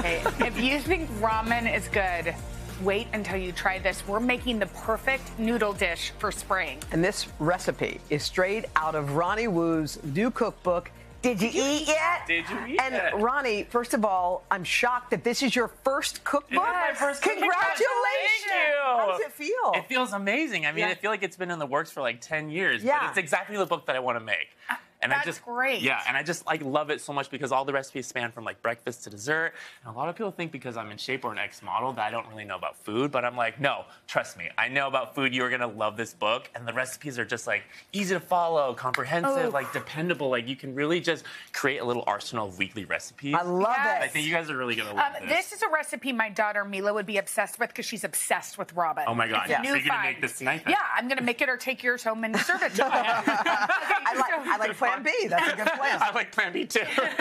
Okay, if you think ramen is good, wait until you try this. We're making the perfect noodle dish for spring. And this recipe is straight out of Ronnie Woo's new cookbook, Did You Eat Yet? Did you eat yet? And Ronnie, first of all, I'm shocked that this is your first cookbook. Yes. My first Congratulations. How does it feel? It feels amazing. I mean, yeah. I feel like it's been in the works for like 10 years, yeah. But it's exactly the book that I want to make. And that's great. Yeah, and I just like love it so much because all the recipes span from like breakfast to dessert. And a lot of people think because I'm in shape or an ex-model that I don't really know about food, but I'm like, no, trust me, I know about food. You are gonna love this book, and the recipes are just like easy to follow, comprehensive, like dependable. Like you can really just create a little arsenal of weekly recipes. I love it. I think you guys are really gonna love this. This is a recipe my daughter Mila would be obsessed with because she's obsessed with Robin. Oh my God! Yeah. So you're gonna make this tonight? Then? Yeah, I'm gonna make it or take yours home and serve it to her. I like Plan B, that's a good plan. I like Plan B too.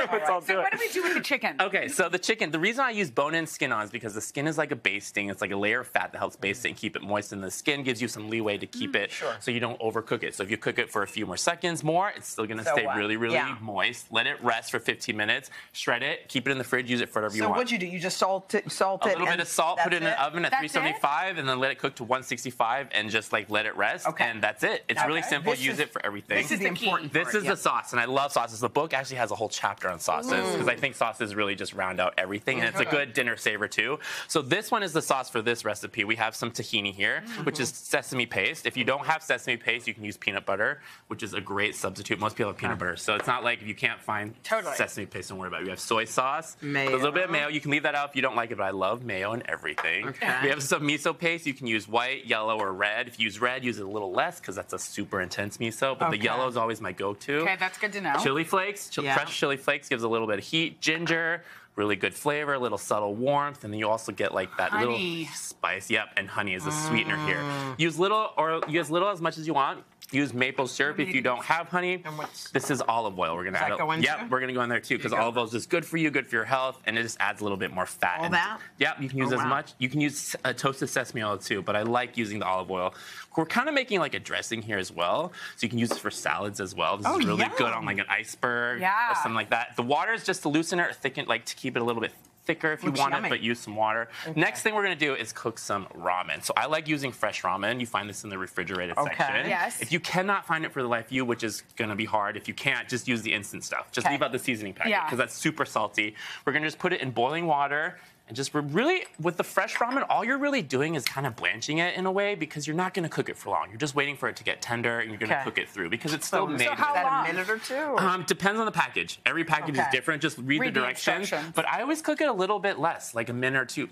What do we do with the chicken? Okay, so the chicken, the reason I use bone-in skin on is because the skin is like a basting. It's like a layer of fat that helps baste it and keep it moist, and the skin gives you some leeway to keep it so you don't overcook it. So if you cook it for a few more seconds more, it's still gonna stay really, really moist. Let it rest for 15 minutes, shred it, keep it in the fridge, use it for whatever you want. So what'd you do? You just salt it? A little bit of salt, put it in an oven at 375, and then let it cook to 165 and just like let it rest, and that's it. It's really simple, use it for everything. This is the important part. This is the sauce, and I love sauces. The book actually has a whole chapter on sauces because I think sauces really just round out everything, and it's a good dinner saver too. So this one is the sauce for this recipe. We have some tahini here, which is sesame paste. If you don't have sesame paste, you can use peanut butter, which is a great substitute. Most people have peanut butter, so it's not like if you can't find sesame paste, don't worry about it. We have soy sauce, mayo. A little bit of mayo. You can leave that out if you don't like it, but I love mayo and everything. Okay. We have some miso paste. You can use white, yellow, or red. If you use red, use it a little less because that's a super intense miso, but the yellow is always my go-to. Okay, that's good to know. Chili flakes, fresh chili flakes gives a little bit of heat. Ginger, really good flavor, a little subtle warmth, and then you also get like that little spice. Yep, and honey is a sweetener here. Use little or use little as much as you want. Use maple syrup if you don't have honey. This is olive oil. We're gonna add. Yep, we're gonna go in there too because olive oil is just good for you, good for your health, and it just adds a little bit more fat. Yep, you can use as much. You can use toasted sesame oil too, but I like using the olive oil. We're kind of making like a dressing here as well, so you can use it for salads as well. This is really good on like an iceberg or something like that. The water is just to loosen it or thicken, like to keep it a little bit thicker if you want it, but use some water. Next thing we're gonna do is cook some ramen. So I like using fresh ramen. You find this in the refrigerated section. If you cannot find it for the life of you, which is gonna be hard, if you can't, just use the instant stuff. Just leave out the seasoning packet because that's super salty. We're gonna just put it in boiling water. And just really, with the fresh ramen, all you're really doing is kind of blanching it in a way because you're not gonna cook it for long. You're just waiting for it to get tender and you're gonna cook it through because it's still made. So how long? A minute or two? Depends on the package. Every package is different. Just read the directions. But I always cook it a little bit less, like a minute or two,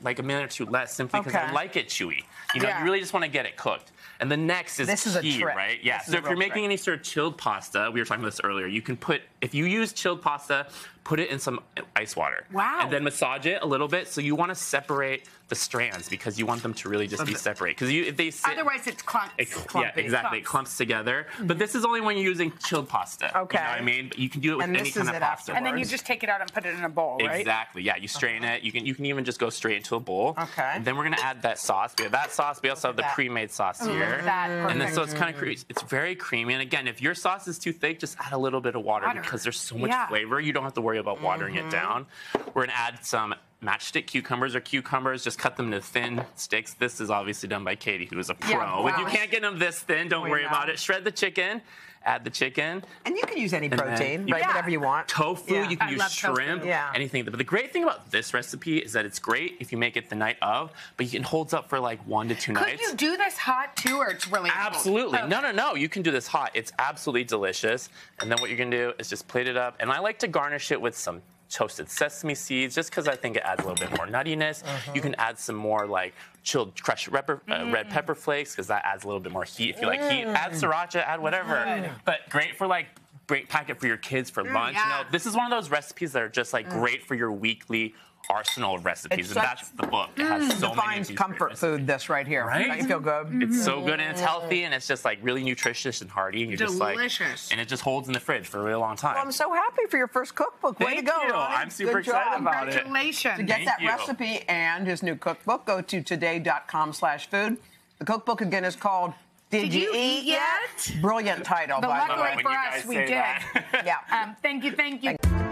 less, simply because I like it chewy. You know, you really just wanna get it cooked. And the next is key, right? Yeah, so if you're making any sort of chilled pasta, we were talking about this earlier, you can put, if you use chilled pasta, put it in some ice water. And then massage it a little bit. So you want to separate the strands because you want them to really just be separate. Because if they sit, otherwise it's clumps. Yeah, exactly. It clumps together. But this is only when you're using chilled pasta. You know what I mean? But you can do it with any kind of pasta. And then you just take it out and put it in a bowl, right? Exactly. Yeah, you strain it. You can even just go straight into a bowl. And then we're gonna add that sauce. We have that sauce. We also have the pre-made sauce here. And then so it's kind of it's very creamy. And again, if your sauce is too thick, just add a little bit of water because there's so much flavor. You don't have to worry about watering it down. We're gonna add some matchstick cucumbers or cucumbers, just cut them into thin sticks. This is obviously done by Katie, who is a pro. If you can't get them this thin, don't worry about it. Shred the chicken, add the chicken. And you can use any protein, right? Whatever you want. Tofu, you can use shrimp, anything. But the great thing about this recipe is that it's great if you make it the night of, but it holds up for like 1 to 2 nights. Could you do this hot too, or it's really cold? Absolutely. No, no, no. You can do this hot. It's absolutely delicious. And then what you're going to do is just plate it up. And I like to garnish it with some toasted sesame seeds, just because I think it adds a little bit more nuttiness. You can add some more like chilled crushed red pepper flakes because that adds a little bit more heat. If you like heat, add sriracha, add whatever. But great for like great packet for your kids for lunch. You know, this is one of those recipes that are just like great for your weekly arsenal of recipes, and that's the book. It has so many comfort food. This right here, right? You feel good. It's so good, and it's healthy, and it's just like really nutritious and hearty. And you're just like, and it just holds in the fridge for a really long time. Well, I'm so happy for your first cookbook. Way to go! Thank you. I'm super excited about it. Congratulations! To get that recipe and his new cookbook, go to today.com/food. The cookbook again is called Did You Eat Yet? Brilliant title, by the way. Luckily for us, we did. Thank you.